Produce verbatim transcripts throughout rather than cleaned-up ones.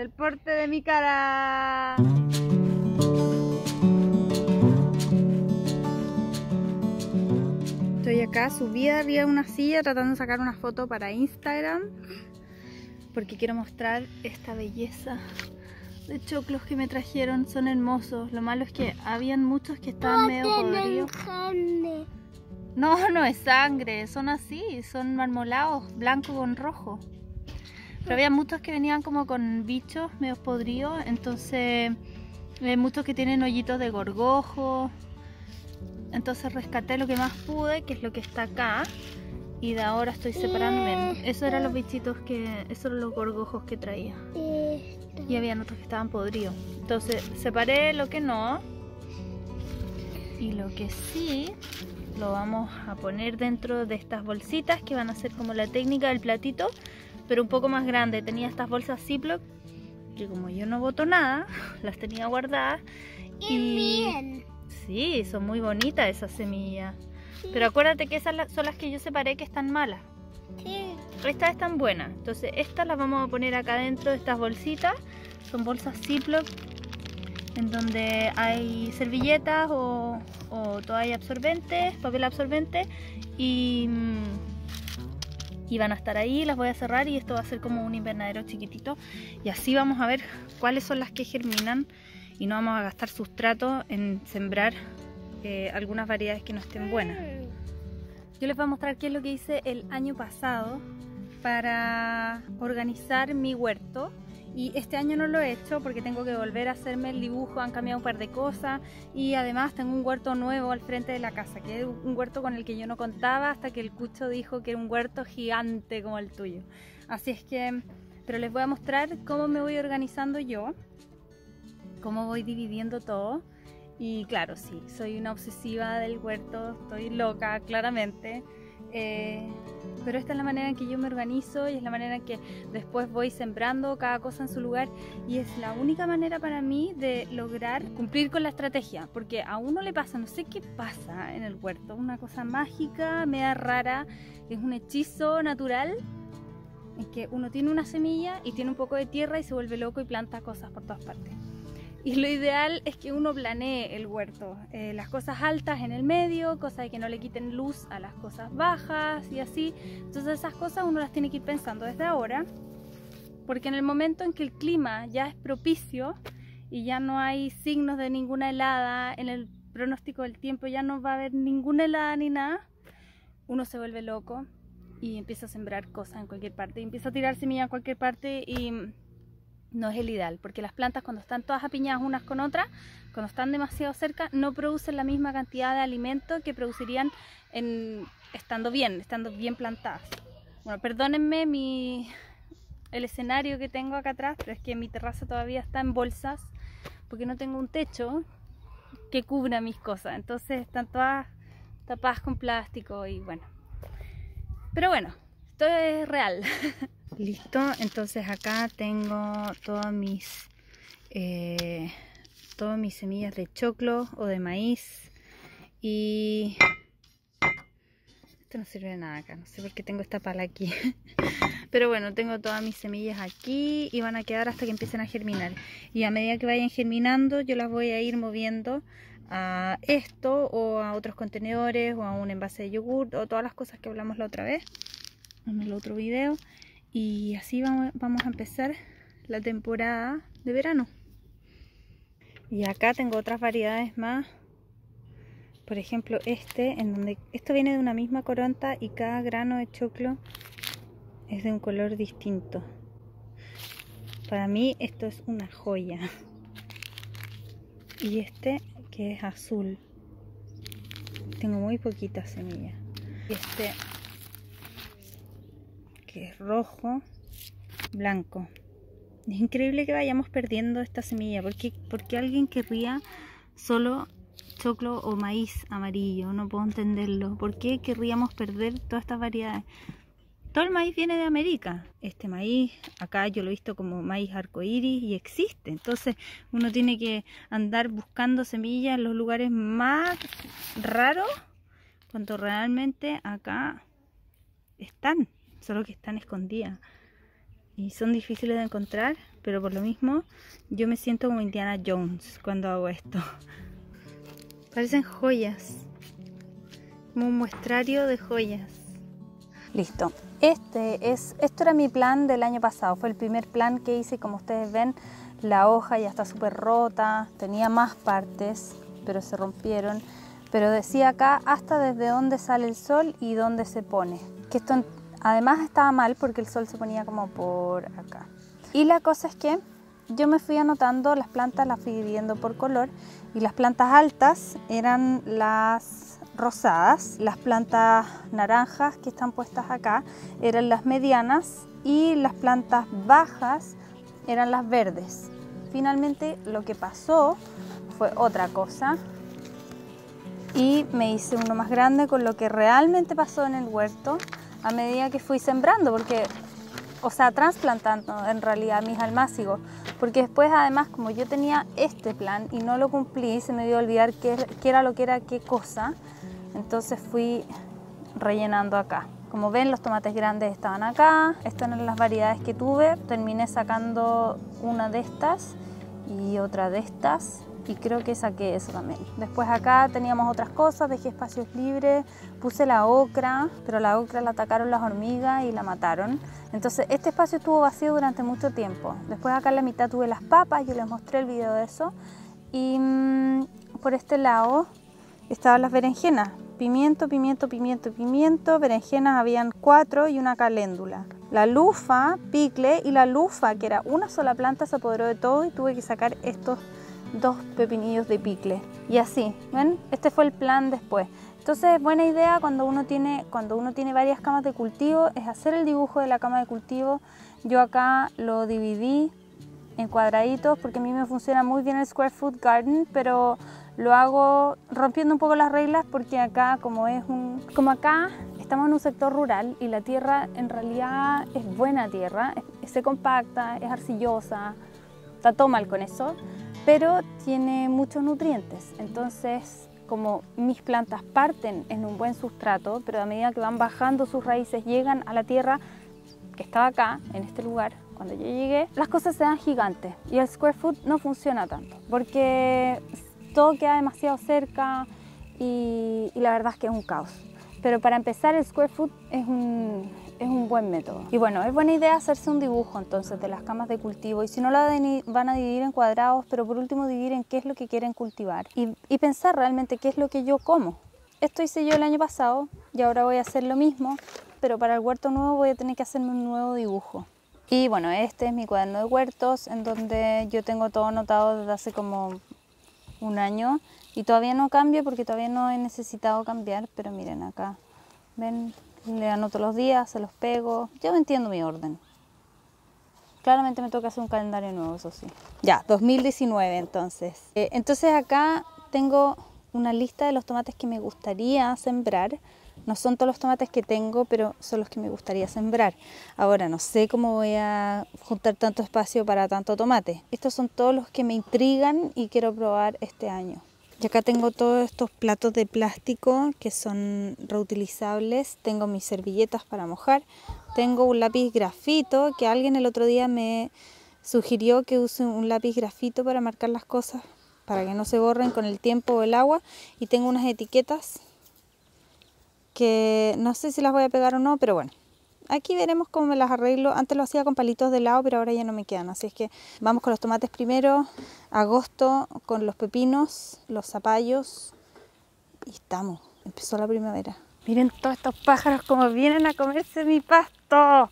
del porte de mi cara. Estoy acá subida arriba de una silla tratando de sacar una foto para Instagram, porque quiero mostrar esta belleza de choclos que me trajeron. Son hermosos. Lo malo es que habían muchos que estaban medio podridos. No, no es sangre, son así, son marmolados, blanco con rojo. Pero había muchos que venían como con bichos medio podridos, entonces hay muchos que tienen hoyitos de gorgojo. Entonces rescaté lo que más pude, que es lo que está acá. Y de ahora estoy separando. Ven, esos eran los bichitos que... esos eran los gorgojos que traía. Esta. Y había otros que estaban podridos. Entonces separé lo que no. Y lo que sí... lo vamos a poner dentro de estas bolsitas que van a ser como la técnica del platito, pero un poco más grande. Tenía estas bolsas Ziploc que, como yo no boto nada, las tenía guardadas. ¡Qué y... bien! Sí, son muy bonitas esas semillas. Sí. Pero acuérdate que esas son las que yo separé que están malas. Sí. Estas están buenas. Entonces estas las vamos a poner acá dentro de estas bolsitas. Son bolsas Ziploc en donde hay servilletas o, o toallas absorbentes, papel absorbente, y, y van a estar ahí. Las voy a cerrar y esto va a ser como un invernadero chiquitito, y así vamos a ver cuáles son las que germinan y no vamos a gastar sustrato en sembrar eh, algunas variedades que no estén buenas. Yo les voy a mostrar qué es lo que hice el año pasado para organizar mi huerto. Y este año no lo he hecho porque tengo que volver a hacerme el dibujo, han cambiado un par de cosas. Y además tengo un huerto nuevo al frente de la casa, que es un huerto con el que yo no contaba hasta que el Cucho dijo que era un huerto gigante como el tuyo. Así es que, pero les voy a mostrar cómo me voy organizando yo, cómo voy dividiendo todo. Y claro, sí, soy una obsesiva del huerto, estoy loca claramente. Eh, pero esta es la manera en que yo me organizo y es la manera en que después voy sembrando cada cosa en su lugar, y es la única manera para mí de lograr cumplir con la estrategia, porque a uno le pasa, no sé qué pasa en el huerto, una cosa mágica, media rara, es un hechizo natural en que uno tiene una semilla y tiene un poco de tierra y se vuelve loco y planta cosas por todas partes. Y lo ideal es que uno planee el huerto, eh, las cosas altas en el medio, cosas que no le quiten luz a las cosas bajas y así. Entonces esas cosas uno las tiene que ir pensando desde ahora, porque en el momento en que el clima ya es propicio y ya no hay signos de ninguna helada, en el pronóstico del tiempo ya no va a haber ninguna helada ni nada, uno se vuelve loco y empieza a sembrar cosas en cualquier parte, y empieza a tirar semillas en cualquier parte, y... no es el ideal, porque las plantas, cuando están todas apiñadas unas con otras, cuando están demasiado cerca, no producen la misma cantidad de alimento que producirían en, estando bien, estando bien plantadas. Bueno, perdónenme mi, el escenario que tengo acá atrás, pero es que mi terraza todavía está en bolsas, porque no tengo un techo que cubra mis cosas, entonces están todas tapadas con plástico y bueno. Pero bueno, esto es real. Listo, entonces acá tengo todas mis, eh, todas mis semillas de choclo o de maíz. Y esto no sirve de nada acá, no sé por qué tengo esta pala aquí. Pero bueno, tengo todas mis semillas aquí y van a quedar hasta que empiecen a germinar. Y a medida que vayan germinando yo las voy a ir moviendo a esto o a otros contenedores o a un envase de yogur o todas las cosas que hablamos la otra vez en el otro video. Y así vamos a empezar la temporada de verano. Y acá tengo otras variedades más. Por ejemplo este, en donde esto viene de una misma coronta y cada grano de choclo es de un color distinto. Para mí esto es una joya. Y este que es azul. Tengo muy poquitas semillas. Este... que es rojo, blanco. Es increíble que vayamos perdiendo esta semilla. Porque, porque alguien querría solo choclo o maíz amarillo. No puedo entenderlo. ¿Por qué querríamos perder todas estas variedades? Todo el maíz viene de América. Este maíz, acá yo lo he visto como maíz arcoíris y existe. Entonces uno tiene que andar buscando semillas en los lugares más raros, cuando realmente acá están. Solo que están escondidas. y son difíciles de encontrar, pero por lo mismo yo me siento como Indiana Jones cuando hago esto. Parecen joyas, como un muestrario de joyas. Listo, este es, esto era mi plan del año pasado, fue el primer plan que hice y como ustedes ven la hoja ya está súper rota, tenía más partes pero se rompieron, pero decía acá hasta desde dónde sale el sol y dónde se pone, que esto además estaba mal porque el sol se ponía como por acá. Y la cosa es que yo me fui anotando las plantas, las fui dividiendo por color y las plantas altas eran las rosadas, las plantas naranjas que están puestas acá eran las medianas y las plantas bajas eran las verdes. Finalmente lo que pasó fue otra cosa y me hice uno más grande con lo que realmente pasó en el huerto a medida que fui sembrando, porque, o sea, trasplantando en realidad mis almácigos, porque después además como yo tenía este plan y no lo cumplí, se me dio a olvidar qué, qué era lo que era qué cosa, entonces fui rellenando acá. Como ven, los tomates grandes estaban acá, estas eran las variedades que tuve, terminé sacando una de estas y otra de estas, y creo que saqué eso también. Después acá teníamos otras cosas, dejé espacios libres, puse la ocra, pero la ocra la atacaron las hormigas y la mataron. Entonces este espacio estuvo vacío durante mucho tiempo. Después acá en la mitad tuve las papas, yo les mostré el video de eso. Y mmm, por este lado estaban las berenjenas. Pimiento, pimiento, pimiento, pimiento, berenjenas habían cuatro y una caléndula. La lufa, picle y la lufa, que era una sola planta, se apoderó de todo y tuve que sacar estos dos pepinillos de picle y así, ¿ven? Este fue el plan después. Entonces, buena idea cuando uno tiene cuando uno tiene varias camas de cultivo es hacer el dibujo de la cama de cultivo. Yo acá lo dividí en cuadraditos porque a mí me funciona muy bien el Square Food Garden, pero lo hago rompiendo un poco las reglas porque acá como es un como acá estamos en un sector rural y la tierra en realidad es buena tierra, se compacta, es arcillosa, está todo mal con eso, pero tiene muchos nutrientes. Entonces, como mis plantas parten en un buen sustrato, pero a medida que van bajando sus raíces, llegan a la tierra que estaba acá, en este lugar, cuando yo llegué, las cosas se dan gigantes y el Square Food no funciona tanto porque todo queda demasiado cerca y, y la verdad es que es un caos. Pero para empezar el Square Food es un, es un buen método. Y bueno, es buena idea hacerse un dibujo entonces de las camas de cultivo y si no la van a dividir en cuadrados, pero por último dividir en qué es lo que quieren cultivar y, y pensar realmente qué es lo que yo como. Esto hice yo el año pasado y ahora voy a hacer lo mismo, pero para el huerto nuevo voy a tener que hacerme un nuevo dibujo. Y bueno, este es mi cuaderno de huertos en donde yo tengo todo anotado desde hace como un año y todavía no cambio porque todavía no he necesitado cambiar, pero miren acá, ven, le anoto los días, se los pego, yo entiendo mi orden. Claramente me toca hacer un calendario nuevo, eso sí. Ya, dos mil diecinueve entonces. Eh, entonces acá tengo una lista de los tomates que me gustaría sembrar. No son todos los tomates que tengo, pero son los que me gustaría sembrar. Ahora, no sé cómo voy a juntar tanto espacio para tanto tomate. Estos son todos los que me intrigan y quiero probar este año. Y acá tengo todos estos platos de plástico que son reutilizables. Tengo mis servilletas para mojar. Tengo un lápiz grafito que alguien el otro día me sugirió que use un lápiz grafito para marcar las cosas, para que no se borren con el tiempo o el agua. Y tengo unas etiquetas que no sé si las voy a pegar o no, pero bueno, aquí veremos cómo me las arreglo. Antes lo hacía con palitos de helado, pero ahora ya no me quedan, así es que vamos con los tomates primero, agosto con los pepinos, los zapallos, y estamos, empezó la primavera. Miren todos estos pájaros como vienen a comerse mi pasto.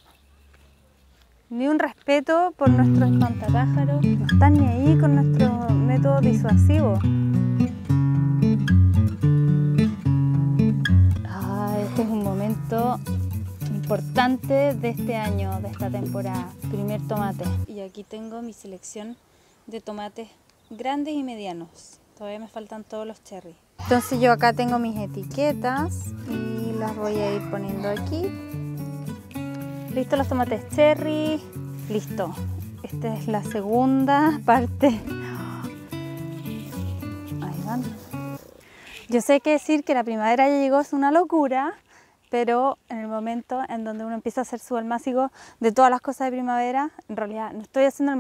Ni un respeto por nuestros espantapájaros, no están ni ahí con nuestro método disuasivo. Este es un momento importante de este año, de esta temporada. Primer tomate. Y aquí tengo mi selección de tomates grandes y medianos. Todavía me faltan todos los cherry. Entonces yo acá tengo mis etiquetas y las voy a ir poniendo aquí. Listo los tomates cherry. Listo. Esta es la segunda parte. Ahí van. Yo sé que decir que la primavera ya llegó es una locura, pero en el momento en donde uno empieza a hacer su almácigo de todas las cosas de primavera, en realidad no estoy haciendo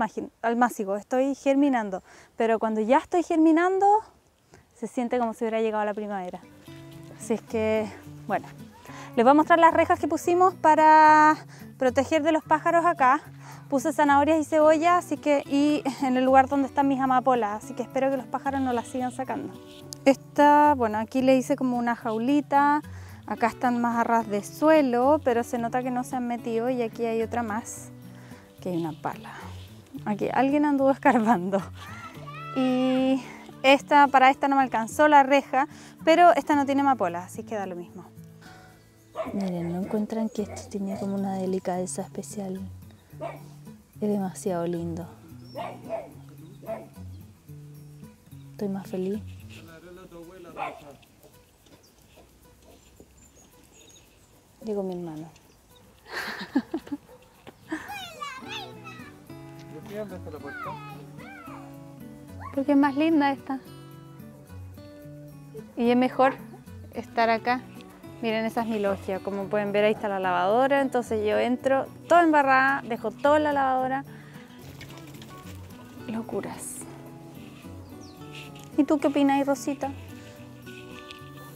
almácigo, estoy germinando, pero cuando ya estoy germinando se siente como si hubiera llegado la primavera. Así es que, bueno, les voy a mostrar las rejas que pusimos para proteger de los pájaros acá. Puse zanahorias y cebolla, así que, y en el lugar donde están mis amapolas, así que espero que los pájaros no las sigan sacando. Esta, bueno, aquí le hice como una jaulita, acá están más a ras de suelo, pero se nota que no se han metido, y aquí hay otra más, que hay una pala. Aquí alguien anduvo escarbando. Y esta, para esta no me alcanzó la reja, pero esta no tiene amapolas, así que da lo mismo. Miren, ¿no encuentran que esto tenía como una delicadeza especial? Es demasiado lindo. Estoy más feliz. Llegó mi hermano. ¿Por qué abriste la puerta? Porque es más linda esta. Y es mejor estar acá. Miren, esa es mi logia, como pueden ver ahí está la lavadora, entonces yo entro toda embarrada, dejo toda la lavadora. Locuras. ¿Y tú qué opinas, Rosita?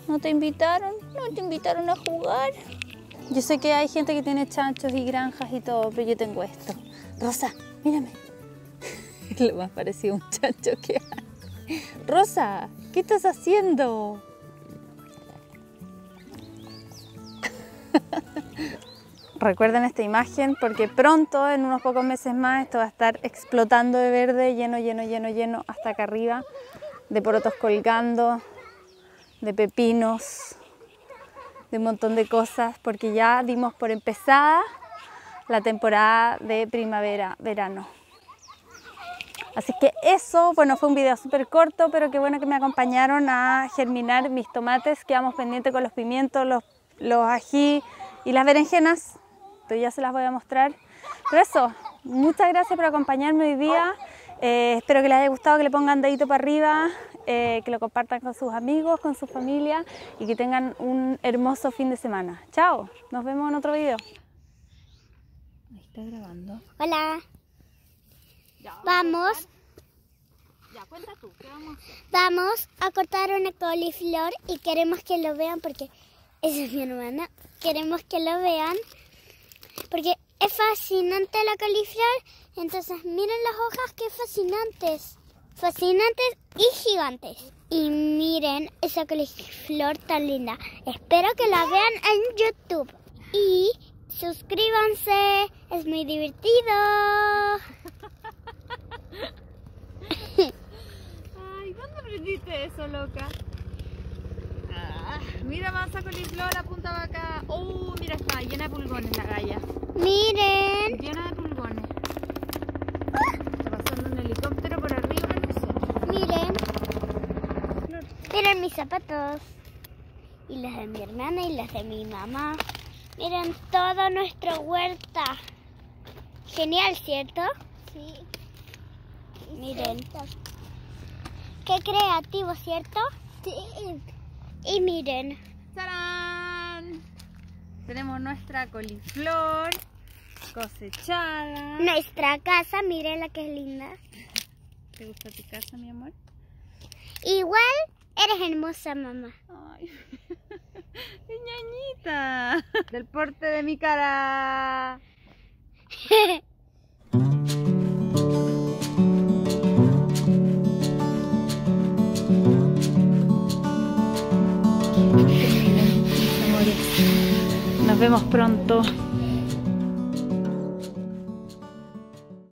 ¿No te invitaron? ¿No te invitaron a jugar? Yo sé que hay gente que tiene chanchos y granjas y todo, pero yo tengo esto. Rosa, mírame. Es lo más parecido a un chancho que hay. Rosa, ¿qué estás haciendo? Recuerden esta imagen porque pronto, en unos pocos meses más, esto va a estar explotando de verde, lleno, lleno, lleno, lleno, hasta acá arriba, de porotos colgando, de pepinos, de un montón de cosas, porque ya dimos por empezada la temporada de primavera, verano. Así que eso, bueno, fue un video súper corto, pero qué bueno que me acompañaron a germinar mis tomates. Quedamos pendientes con los pimientos, los los ají y las berenjenas, pero ya se las voy a mostrar. Pero eso, muchas gracias por acompañarme hoy día, eh, espero que les haya gustado, que le pongan dedito para arriba, eh, que lo compartan con sus amigos, con su familia, y que tengan un hermoso fin de semana. Chao, nos vemos en otro video. Ahí está grabando. Hola. Ya, vamos. Ya, cuenta tú, ¿qué vamos a hacer? Vamos a cortar una coliflor y queremos que lo vean porque... esa es mi hermana. Queremos que lo vean porque es fascinante la coliflor. Entonces miren las hojas, que fascinantes. Fascinantes y gigantes. Y miren esa coliflor tan linda. Espero que la vean en YouTube. Y suscríbanse. Es muy divertido. Ay, ¿dónde aprendiste eso, loca? Mira, mansa coliflor, apunta vaca. Oh, mira, está llena de pulgones la galla. Miren. Llena de pulgones. ¡Ah! Está pasando un helicóptero por arriba de nosotros. Miren. Miren mis zapatos. Y los de mi hermana y los de mi mamá. Miren toda nuestra huerta. Genial, ¿cierto? Sí. Miren. Qué creativo, ¿cierto? Sí. Y miren. ¡Tarán! Tenemos nuestra coliflor cosechada. Nuestra casa, miren la que es linda. ¿Te gusta tu casa, mi amor? Igual eres hermosa, mamá. Ay, ñañita. Del porte de mi cara. Nos vemos pronto.